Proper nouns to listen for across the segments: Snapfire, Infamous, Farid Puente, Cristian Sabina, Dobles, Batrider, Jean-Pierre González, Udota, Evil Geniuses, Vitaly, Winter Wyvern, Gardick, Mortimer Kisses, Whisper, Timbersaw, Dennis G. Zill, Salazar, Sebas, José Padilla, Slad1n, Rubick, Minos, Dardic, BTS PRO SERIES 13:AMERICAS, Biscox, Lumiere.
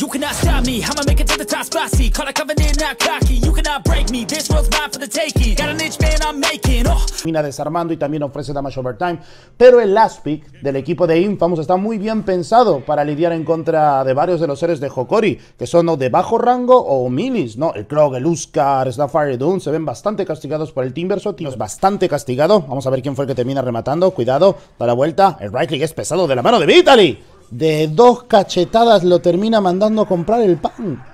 You cannot stop me, I'ma make it to the top spot. See, call a covenant, not cocky. You cannot break me, this world's mine for the taking. Got an itch, man, I'm making. Termina desarmando y también ofrece damage overtime. Pero el last pick del equipo de Infamous está muy bien pensado para lidiar en contra de varios de los seres de Hokori, que son o de bajo rango o milis, ¿no? El Krog, el Huskar, Snapfire, Doom se ven bastante castigados por el Team Verso. Es bastante castigado. Vamos a ver quién fue el que termina rematando. Cuidado, da la vuelta. El right click es pesado de la mano de Vitaly. De dos cachetadas lo termina mandando a comprar el pan.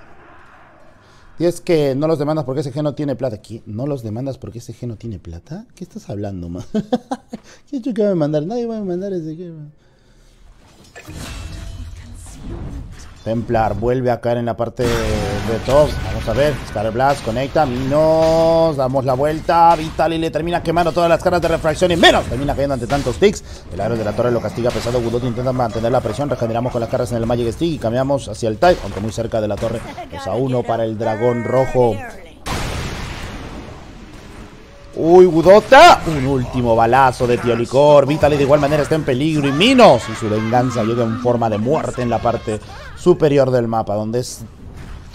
Y es que no los demandas porque ese G no tiene plata. ¿Qué? ¿No los demandas porque ese G no tiene plata? ¿Qué estás hablando, man? ¿Qué chucha va a mandar? Nadie va a mandar ese G, man. Templar vuelve a caer en la parte de top. Vamos a ver. Scar Blast conecta. Minos. Damos la vuelta. Vitaly le termina quemando todas las caras de refracción. Y menos. Termina cayendo ante tantos ticks. El aero de la torre lo castiga pesado. Gudota intenta mantener la presión. Regeneramos con las caras en el Magic Stick. Y cambiamos hacia el Tide. Aunque muy cerca de la torre. 2-1 para el dragón rojo. ¡Uy, Gudota! Un último balazo de Thiolicor. Vitaly de igual manera está en peligro. Y Minos y su venganza llega en forma de muerte en la parte superior del mapa, donde es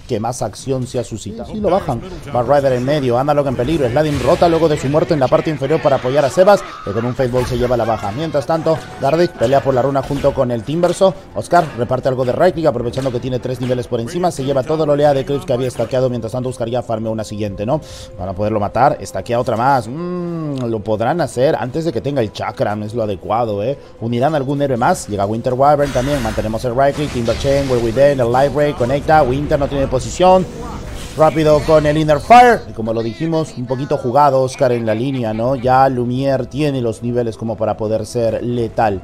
que más acción se ha suscitado. Y lo bajan. Batrider en medio. Analog en peligro. Slad1n rota luego de su muerte en la parte inferior para apoyar a Sebas, que con un Fastball se lleva la baja. Mientras tanto, Dardic pelea por la runa junto con el Timbersaw. Óscar reparte algo de right click, aprovechando que tiene 3 niveles por encima. Se lleva todo la oleada de clips que había estaqueado. Mientras tanto, Huskar ya farmea una siguiente, ¿no? Para poderlo matar. Estaquea otra más. Lo podrán hacer antes de que tenga el chakra. No es lo adecuado, ¿eh? Unirán algún héroe más. Llega Winter Wyvern también. Mantenemos el right click. Timber Chain, Where We Dead, el Live Break. Conecta. Winter no tiene posición. Rápido con el Inner Fire. Y como lo dijimos, un poquito jugado Óscar en la línea, ¿no? Ya Lumiere tiene los niveles como para poder ser letal.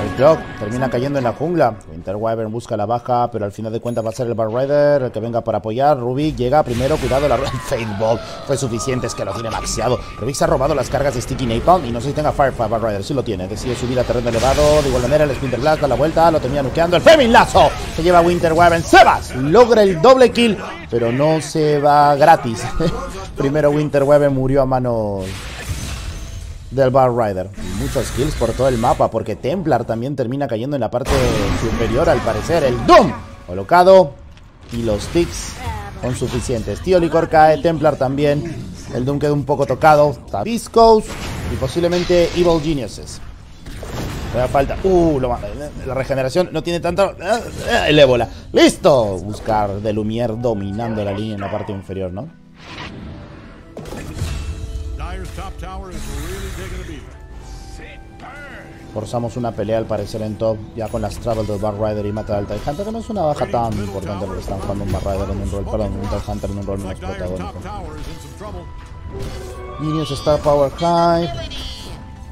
El Clock termina cayendo en la jungla. Winter Wyvern busca la baja, pero al final de cuentas va a ser el Batrider el que venga para apoyar. Rubick llega primero, cuidado, la Fadeball fue suficiente, es que lo tiene maxiado. Rubick se ha robado las cargas de Sticky Napalm y no sé si tenga Firefly Batrider, sí lo tiene. Decide subir a terreno elevado, de igual manera el Splinter Blast da la vuelta, lo tenía nukeando. El Femin Lazo se lleva a Winter Wyvern. Sebas logra el doble kill, pero no se va gratis. Primero Winter Wyvern murió a manos del Batrider. Muchos kills por todo el mapa, porque Templar también termina cayendo en la parte superior al parecer. El Doom colocado y los ticks son suficientes. Thiolicor cae, Templar también. El Doom queda un poco tocado. Biscox y posiblemente Evil Geniuses. Me da falta. La regeneración no tiene tanto. El ébola. ¡Listo! Buscar de Lumiere dominando la línea en la parte inferior, ¿no? Forzamos una pelea al parecer en top, ya con las travels del Batrider y mata al Tidehunter, que no es una baja tan importante porque están jugando un Batrider en un rol, perdón, un Tidehunter en un rol menos protagónico. Minions está power high.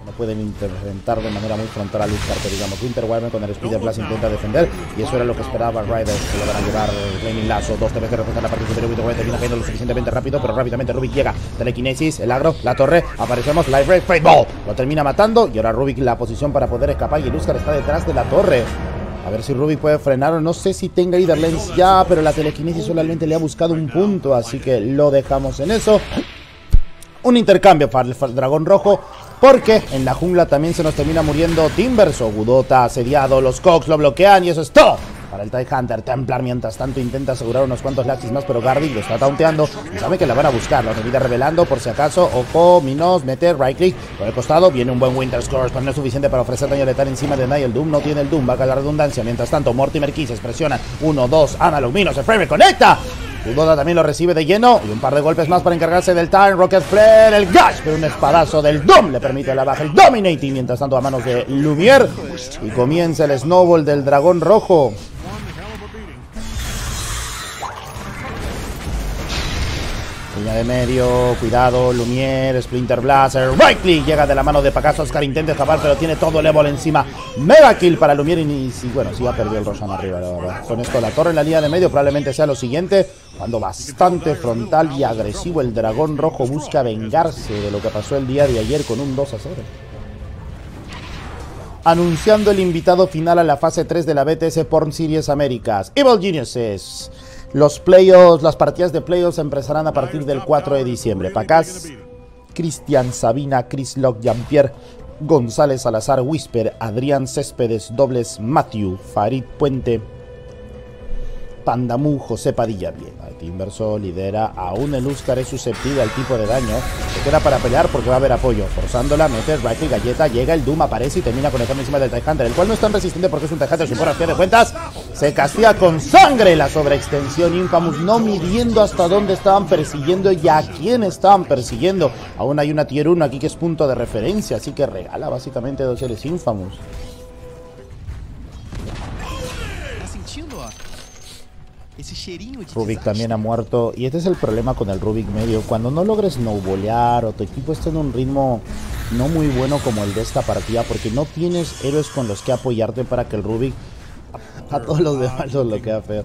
No pueden intentar de manera muy frontal a Huskar, pero digamos Winter Wyvern con el Spider Blast intenta defender, y eso era lo que esperaba Ryder, que lo van a llevar Flaming Lazo, 2 veces que refuerzan la parte superior. Winter Wyvern termina cayendo lo suficientemente rápido, pero rápidamente Rubick llega, telekinesis, el agro, la torre, aparecemos, Live Break, Fadeball, lo termina matando, y ahora Rubick la posición para poder escapar, y el Huskar está detrás de la torre. A ver si Rubick puede frenarlo, no sé si tenga Either Lens ya, pero la telekinesis solamente le ha buscado un punto, así que lo dejamos en eso. Un intercambio para el dragón rojo, porque en la jungla también se nos termina muriendo Timbersaw. Gudota asediado, los Cox lo bloquean y eso es todo para el Tidehunter. Templar mientras tanto intenta asegurar unos cuantos laxis más, pero Gardick lo está taunteando y sabe que la van a buscar. Lo termina revelando por si acaso. Ojo, Minos, mete, right click por el costado. Viene un buen Winter Scorch, pero no es suficiente para ofrecer daño letal encima de nadie. El Doom no tiene el Doom, va a caer la redundancia. Mientras tanto, Mortimer Kisses presiona 1, 2, Analog, Minos, el frame conecta. Udota también lo recibe de lleno y un par de golpes más para encargarse del Time, Rocket Flare, el Gash, pero un espadazo del Doom le permite la baja, el Dominating, mientras tanto a manos de Lumiere, y comienza el Snowball del dragón rojo. Línea de medio, cuidado, Lumiere, Splinter Blaster, right click, llega de la mano de Pakazs. Óscar intenta escapar, pero tiene todo el Evil encima. Mega kill para Lumiere y bueno, sí ha perdido el Roshan arriba, la verdad. Con esto la torre en la línea de medio probablemente sea lo siguiente. Cuando bastante frontal y agresivo el dragón rojo busca vengarse de lo que pasó el día de ayer con un 2-0. Anunciando el invitado final a la fase 3 de la BTS Pro Series Américas, Evil Geniuses. Los playoffs, las partidas de playoffs empezarán a partir del 4 de diciembre. Pakazs, Cristian Sabina, Chris Locke, Jean-Pierre González, Salazar, Whisper, Adrián Céspedes, Dobles, Matthew, Farid Puente, Pandamú, José Padilla. Bien, Team Verso lidera. Aún el Huskar es susceptible al tipo de daño. Se queda para pelear porque va a haber apoyo. Forzándola, meter right y galleta. Llega el Doom, aparece y termina conectando encima del Tidehunter, el cual no es tan resistente porque es un Tidehunter sin por acción de cuentas. Se castiga con sangre la sobreextensión. Infamous no midiendo hasta dónde estaban persiguiendo y a quién estaban persiguiendo. Aún hay una tier 1 aquí que es punto de referencia, así que regala básicamente dos seres Infamous. Rubick también ha muerto. Y este es el problema con el Rubick medio. Cuando no logres snowbolear o tu equipo está en un ritmo no muy bueno como el de esta partida, porque no tienes héroes con los que apoyarte para que el Rubick a todos los demás los lo queda feo.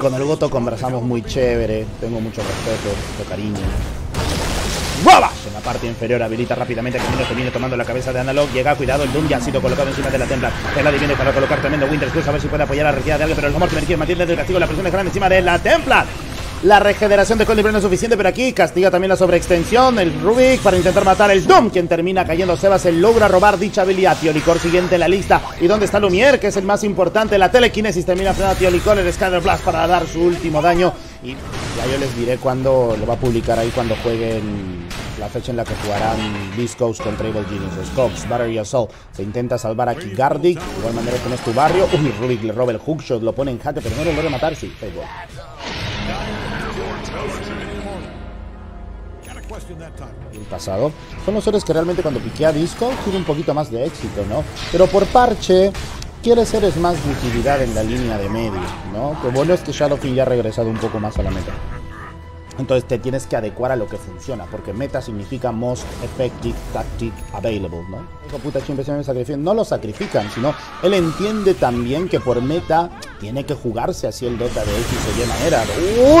Con el Goto conversamos muy chévere. Tengo mucho respeto, mucho cariño. ¡Guava! En la parte inferior habilita rápidamente que Minos viene tomando la cabeza de Analog. Llega, cuidado, el Doom ya ha sido colocado encima de la Templar. Vitaly viene para colocar tremendo Winter Cruz, a ver si puede apoyar a la retirada de alguien, pero el humor que me quiere mantener desde el castigo, la presión es grande encima de la Templar. La regeneración de Colibrí no es suficiente, pero aquí castiga también la sobreextensión, el Rubick para intentar matar el Doom, quien termina cayendo. Sebas se logra robar dicha habilidad. Thiolicor siguiente en la lista. ¿Y dónde está Lumiere, que es el más importante? La telequinesis termina frenando a Thiolicor, el Scatter Blast para dar su último daño. Y ya yo les diré cuándo lo va a publicar ahí, cuando jueguen la fecha en la que jugarán Biscox contra Evil Geniuses. Cox, Battery Assault. Se intenta salvar aquí Gardick. De igual manera que no es tu barrio. Uy, Rubick le roba el hookshot, lo pone en jaque, pero no lo logra matar. Sí, da igual. El pasado son los héroes que realmente cuando piquea Disco tiene un poquito más de éxito, ¿no? Pero por parche quieres héroes más de utilidad en la línea de medio, ¿no? Lo bueno es que Shadowfin ya ha regresado un poco más a la meta. Entonces te tienes que adecuar a lo que funciona, porque meta significa most effective tactic available, ¿no? Hijo puta, siempre se me sacrifican. No lo sacrifican, sino él entiende también que por meta tiene que jugarse así el Dota de X o Y manera.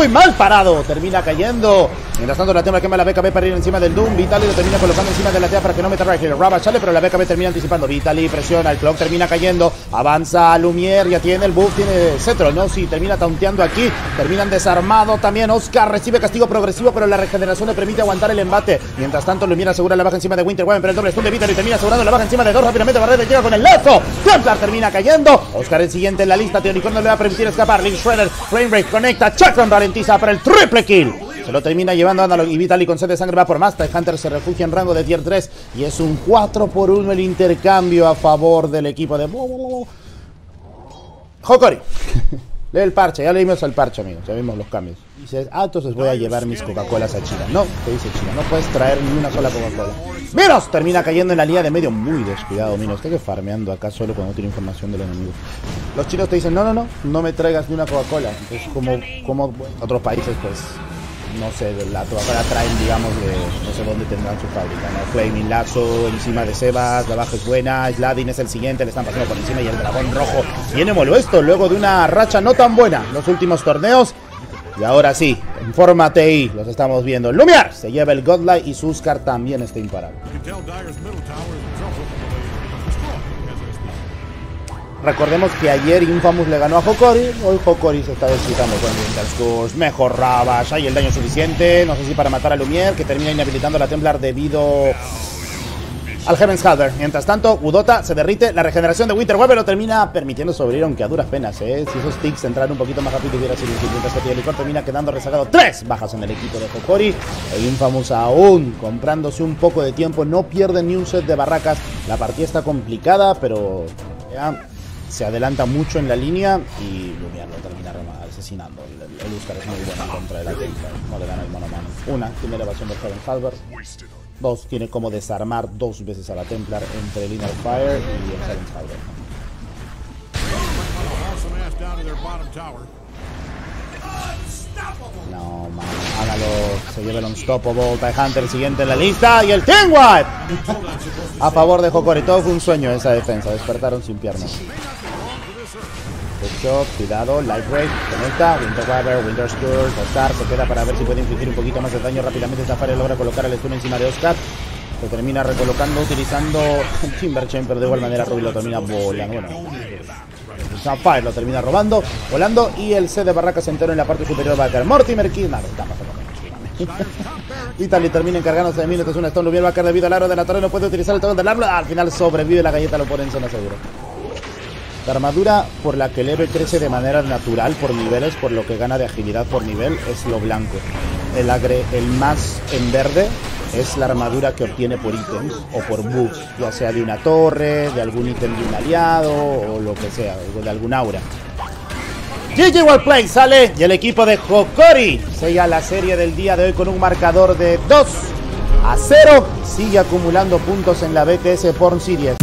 ¡Uy! ¡Mal parado! Termina cayendo. Mientras tanto, la Templar quema la BKB para ir encima del Doom. Vitaly lo termina colocando encima de la tela para que no meta right. Raba sale, pero la BKB termina anticipando. Vitaly presiona, el clock termina cayendo. Avanza Lumiere, ya tiene el buff, tiene Cetro, ¿no? Sí, termina taunteando aquí. Terminan desarmado también. Óscar recibe castigo progresivo, pero la regeneración le permite aguantar el embate. Mientras tanto, Lumiere asegura la baja encima de Winter Wyvern, pero el doble stun de Vitaly termina asegurando la baja encima de dos. Rápidamente Barrera llega con el lazo. Templar termina cayendo. Óscar el siguiente en la lista. Teórico no le va a permitir escapar. Link Shredder, Frame Break, conecta. Chakram ralentiza para el triple kill. Se lo termina llevando Analog y Vitaly con sed de sangre va por más. Tidehunter se refugia en rango de tier 3 y es un 4-1 el intercambio a favor del equipo de Hokori. Lee el parche, ya leímos el parche, amigos, ya vimos los cambios. Y dices, ah, entonces voy a llevar mis Coca-Colas a China. No, te dice China, no puedes traer ni una sola Coca-Cola. Minos termina cayendo en la línea de medio. Muy descuidado, Minos, está que farmeando acá solo cuando tiene información del enemigo. Los chinos te dicen, no me traigas ni una Coca-Cola. Entonces, como otros países, pues, no sé, la Coca-Cola traen, digamos, de no sé dónde tendrán su fábrica, ¿no? Flaming Lazo encima de Sebas, la baja es buena, Slad1n es el siguiente, le están pasando por encima y el dragón rojo viene molesto luego de una racha no tan buena los últimos torneos. Y ahora sí, infórmate y los estamos viendo. Lumiere se lleva el Godlight y Huskar también está imparable. Recordemos que ayer Infamous le ganó a Hokori. Hoy Hokori se está desquitando con Winter Scurs. Mejor Ravage. Hay el daño suficiente. No sé si para matar a Lumiere, que termina inhabilitando a la Templar debido al Heaven's Halder. Mientras tanto, Udota se derrite. La regeneración de Winter Wyvern lo termina permitiendo sobrevivir, aunque a duras penas, ¿eh? Si esos ticks entraran un poquito más rápido hubiera sido difícil. Mientras que Thiolicor termina quedando rezagado. 3 bajas en el equipo de Hokori. E Infamous aún comprándose un poco de tiempo. No pierde ni un set de barracas. La partida está complicada, pero ya se adelanta mucho en la línea y Lumiere lo termina asesinando. El Huskar es muy bueno en contra de la Templar. No le gana el mano a mano. 1, tiene elevación del Heaven Halber. 2, tiene como desarmar 2 veces a la Templar entre el Inner Fire y el Heaven Halber. No, man. Hágalo. Se lleva el Unstoppable. Tidehunter el siguiente en la lista. Y el Team White a favor de Hokori. Todo fue un sueño esa defensa. Despertaron sin piernas. Shop, cuidado, Light Break, conecta, Winter Wyvern, Winter Scourge, Óscar se queda para ver si puede infligir un poquito más de daño rápidamente. Snapfire logra colocar el stun encima de Óscar, lo termina recolocando utilizando Timber Chain, pero de igual manera Ruby lo termina volando. Bueno, Snapfire lo termina robando, volando, y el C de barracas entero en la parte superior va a caer. Mortimer Kidman, Vitaly termina encargándose de Minos. Es una Stone. Lumiere va a caer debido al aro de la torre. No puede utilizar el todo del arma. Al final sobrevive la galleta. Lo pone en zona segura. La armadura por la que Leve crece de manera natural por niveles, por lo que gana de agilidad por nivel, es lo blanco. El más en verde es la armadura que obtiene por ítems o por buffs, ya sea de una torre, de algún ítem de un aliado o lo que sea, de algún aura. GG Wallplay sale y el equipo de Hokori sigue la serie del día de hoy con un marcador de 2-0. Sigue acumulando puntos en la BTS Pro Series.